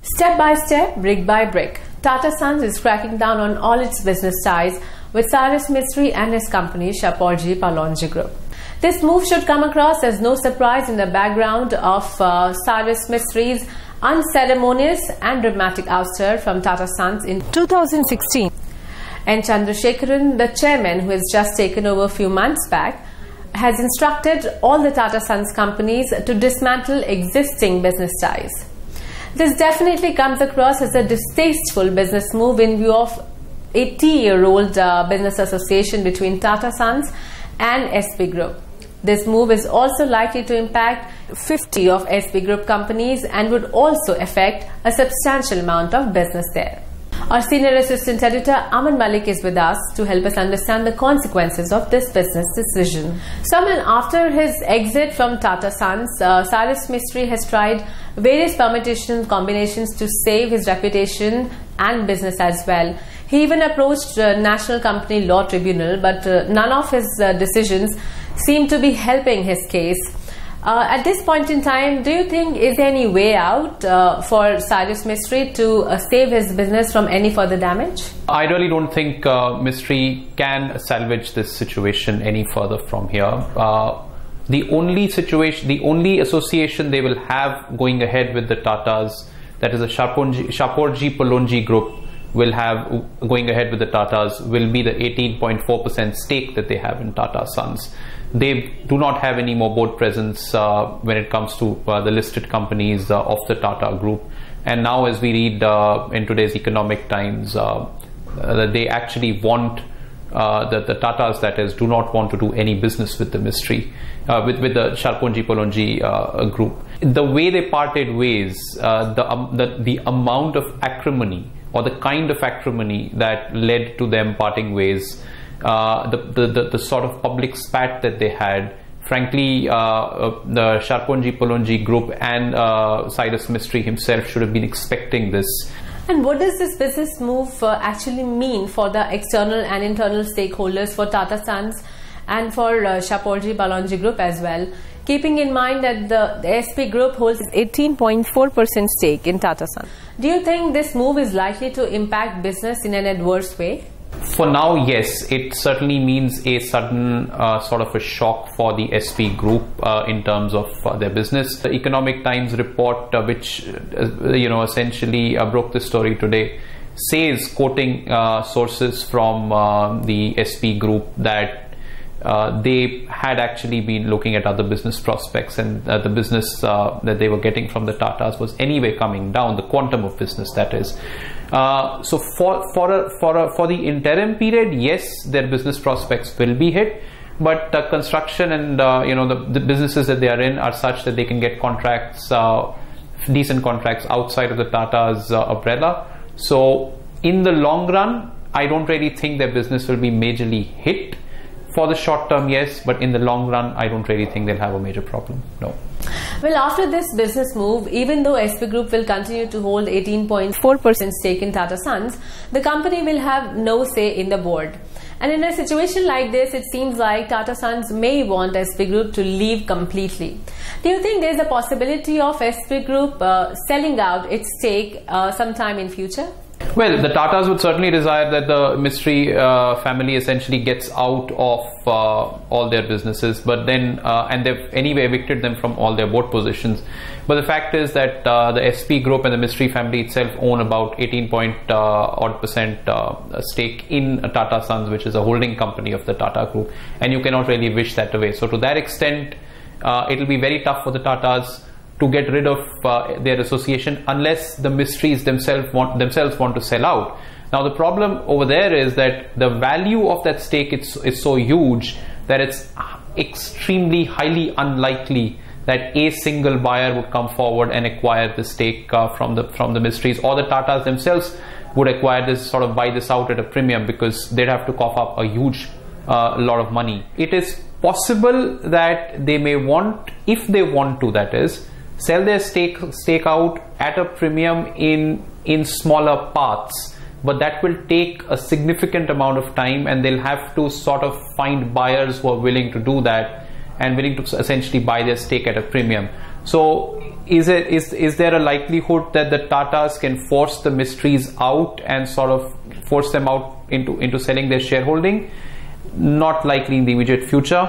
Step by step, brick by brick, Tata Sons is cracking down on all its business ties with Cyrus Mistry and his company Shapoorji Pallonji Group. This move should come across as no surprise in the background of Cyrus Mistry's unceremonious and dramatic ouster from Tata Sons in 2016. And Chandrasekharan, the chairman who has just taken over a few months back, has instructed all the Tata Sons companies to dismantle existing business ties. This definitely comes across as a distasteful business move in view of 80-year-old business association between Tata Sons and SB Group. This move is also likely to impact 50 of SB Group companies and would also affect a substantial amount of business there. Our senior assistant editor Aman Malik is with us to help us understand the consequences of this business decision. So Aman, after his exit from Tata Sons, Cyrus Mistry has tried various permutation combinations to save his reputation and business as well. He even approached National Company Law Tribunal, but none of his decisions seem to be helping his case. At this point in time, do you think is there any way out for Cyrus Mistry to save his business from any further damage? I really don't think Mistry can salvage this situation any further from here. The only association they will have going ahead with the Tatas, that is the Shapoorji Pallonji Group will have going ahead with the Tatas, will be the 18.4% stake that they have in Tata Sons. They do not have any more board presence when it comes to the listed companies of the Tata Group. And now as we read in today's Economic Times, they actually want the Tatas, that is, do not want to do any business with the Mistry, with the Shapoorji Pallonji Group. The way they parted ways, the amount of acrimony or the kind of acrimony that led to them parting ways, the sort of public spat that they had, frankly, the Shapoorji Pallonji Group and Cyrus Mistry himself should have been expecting this. And what does this business move actually mean for the external and internal stakeholders, for Tata Sons and for Shapoorji Pallonji Group as well, keeping in mind that the SP Group holds 18.4% stake in Tata Sons? Do you think this move is likely to impact business in an adverse way? For now, yes. It certainly means a sudden sort of a shock for the SP Group in terms of their business. The Economic Times report, which essentially broke the story today, says, quoting sources from the SP Group, that they had actually been looking at other business prospects, and the business that they were getting from the Tatas was anyway coming down, the quantum of business that is. So for the interim period, yes, their business prospects will be hit, but the construction and the businesses that they are in are such that they can get contracts, decent contracts outside of the Tatas umbrella. So in the long run, I don't really think their business will be majorly hit. For the short term, yes, but in the long run, I don't really think they'll have a major problem, no. Well, after this business move, even though SB Group will continue to hold 18.4% stake in Tata Sons, the company will have no say in the board. And in a situation like this, it seems like Tata Sons may want SB Group to leave completely. Do you think there's a possibility of SB Group selling out its stake sometime in future? Well, the Tatas would certainly desire that the Mistry family essentially gets out of all their businesses, but then, and they've anyway evicted them from all their board positions. But the fact is that the SP Group and the Mistry family itself own about 18-point-odd% stake in Tata Sons, which is a holding company of the Tata Group, and you cannot really wish that away. So to that extent, it'll be very tough for the Tatas to get rid of their association unless the Mistries themselves want to sell out. Now the problem over there is that the value of that stake is so huge that it's extremely highly unlikely that a single buyer would come forward and acquire the stake from the Mistries, or the Tatas themselves would acquire this, sort of buy this out at a premium, because they'd have to cough up a huge lot of money. It is possible that they may want, if they want to, that is, sell their stake out at a premium in smaller parts, but that will take a significant amount of time, and they'll have to sort of find buyers who are willing to do that, and willing to essentially buy their stake at a premium. So is there a likelihood that the Tatas can force the Mistries out and sort of force them out into selling their shareholding? Not likely in the immediate future,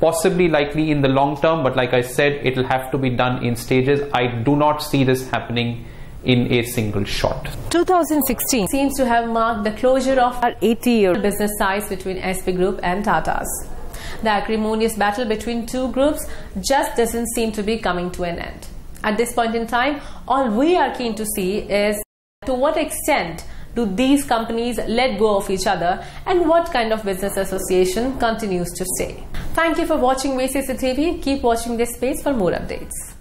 possibly likely in the long term, but like I said, it will have to be done in stages. I do not see this happening in a single shot. 2016 seems to have marked the closure of our 80-year business ties between SP Group and Tatas. The acrimonious battle between two groups just doesn't seem to be coming to an end. At this point in time, all we are keen to see is to what extent do these companies let go of each other and what kind of business association continues to stay. Thank you for watching VCC TV. Keep watching this space for more updates.